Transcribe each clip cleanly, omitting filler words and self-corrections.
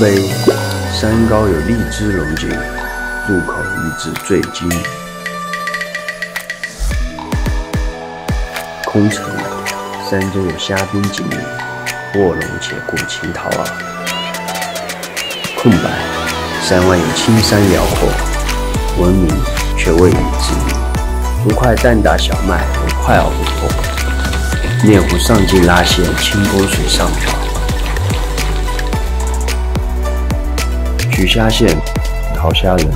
三杯，山高有荔枝龙井，入口欲知醉金。空城，山中有虾兵锦鲤，卧龙且过秦桃啊。空白，山外有青山辽阔，闻名却未以知名。不快蛋打小麦，我快熬不破。猎狐上尽拉线，清波水上漂。 取虾线，淘虾仁。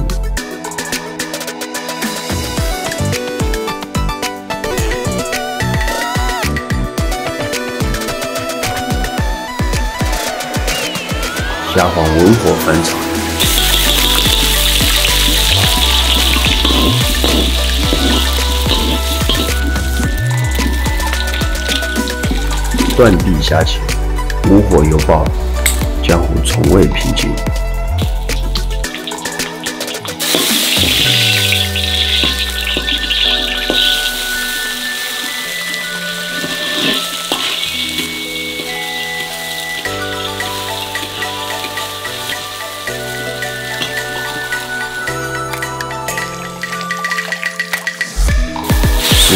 虾皇文火翻炒。断臂虾前，无火犹爆，江湖从未平静。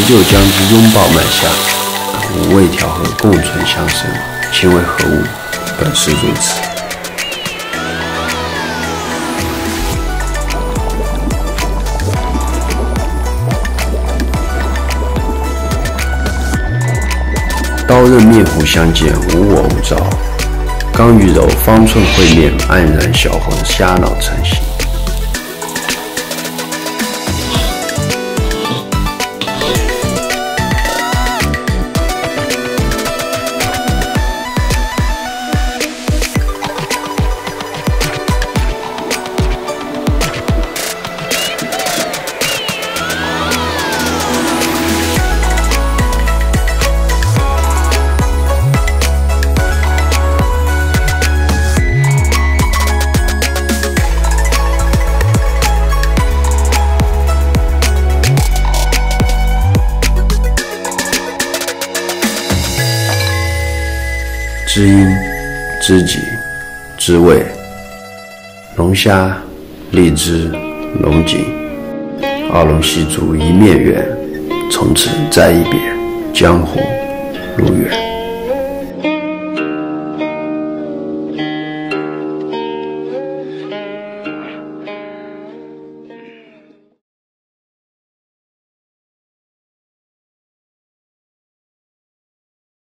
就将之拥抱满下，五味调和，共存相生，其为何物？本是如此。刀刃面糊相见，无我无招。刚与柔，方寸会面，黯然销魂，虾脑成形。 知音、知己、知味，龙虾、荔枝、龙井，二龙戏珠一面圆，从此再一别，江湖如远。